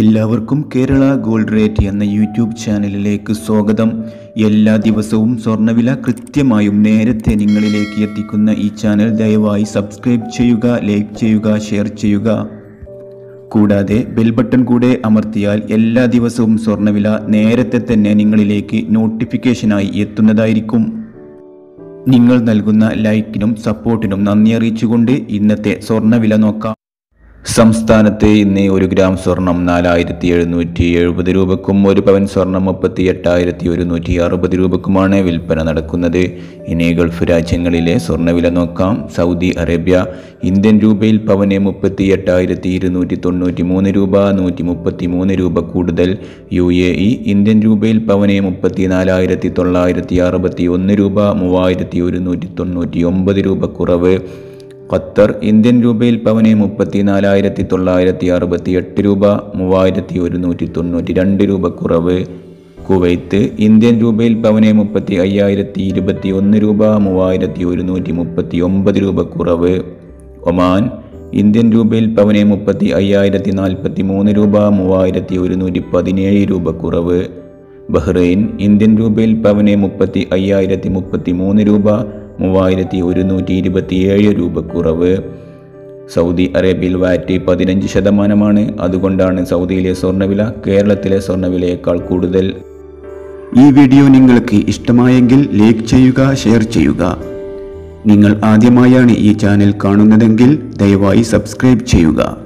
എല്ലാവർക്കും Kerala gold rate എന്ന YouTube ചാനലിലേക്ക് സ്വാഗതം. എല്ലാ ദിവസവും സ്വർണ്ണവില കൃത്യമായും നേരത്തെ നിങ്ങളിലേക്ക് എത്തിക്കുന്ന ഈ ചാനൽ ദയവായി സബ്സ്ക്രൈബ് ചെയ്യുക, ലൈക്ക് ചെയ്യുക, ഷെയർ ചെയ്യുക. കൂടാതെ ബെൽ ബട്ടൺ കൂടെ അമർത്തിയാൽ എല്ലാ ദിവസവും സ്വർണ്ണവില നേരത്തെ തന്നെ നിങ്ങളിലേക്ക് നോട്ടിഫിക്കേഷനായി എത്തുന്നതായിരിക്കും. നിങ്ങൾ നൽകുന്ന ലൈക്കിനും സപ്പോർട്ടിനും നന്ദി അറിയിച്ചുകൊണ്ട് ഇന്നത്തെ സ്വർണ്ണവില നോക്കാം. സംസ്ഥാനത്തെ ഇന്ന് ഒരു ഗ്രാം സ്വർണം 4770 രൂപക്കും ഒരു പവൻ സ്വർണം 38,160 രൂപക്കുമാണ് വിൽപ്പന നടക്കുന്നത്. ഇനി ഗൾഫ് രാജ്യങ്ങളിലെ സ്വർണ്ണവില നോക്കാം. സൗദി അറേബ്യ ഇന്ത്യൻ രൂപയിൽ പവന് 38,293 രൂപ, 133 രൂപ കൂടുതൽ. UAE ഇന്ത്യൻ രൂപയിൽ പവന് 44,961 രൂപ, 3,199 രൂപ കുറവ്. ഖത്തർ ഇന്ത്യൻ രൂപയിൽ പവന് 34,968 രൂപ, 3,192 രൂപ കുറവ്. കുവൈത്ത് ഇന്ത്യൻ രൂപയിൽ പവന് 35,021 രൂപ, 3,139 രൂപ കുറവ്. ഒമാൻ ഇന്ത്യൻ രൂപയിൽ പവന് 35,043 രൂപ, 3,117 രൂപ കുറവ്. ബഹ്റൈൻ ഇന്ത്യൻ രൂപയിൽ പവന് 35,033 രൂപ, 3,127 രൂപ കുറവ്. സൗദി അറേബ്യയിൽ വാറ്റ് 15%, അതുകൊണ്ടാണ് സൗദിയിലെ സ്വർണ്ണവില കേരളത്തിലെ സ്വർണ്ണവിലയേക്കാൾ കൂടുതൽ. ഈ വീഡിയോ നിങ്ങൾക്ക് ഇഷ്ടമായെങ്കിൽ ലൈക്ക് ചെയ്യുക, ഷെയർ ചെയ്യുക. നിങ്ങൾ ആദ്യമായാണ് ഈ ചാനൽ കാണുന്നതെങ്കിൽ ദയവായി സബ്സ്ക്രൈബ് ചെയ്യുക.